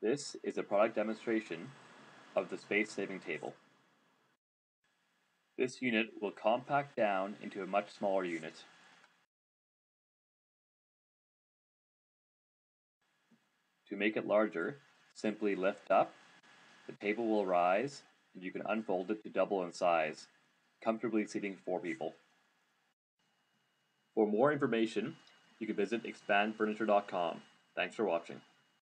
This is a product demonstration of the Space Saving Table. This unit will compact down into a much smaller unit. To make it larger, simply lift up. The table will rise, and you can unfold it to double in size, comfortably seating 4 people. For more information, you can visit expandfurniture.com. Thanks for watching.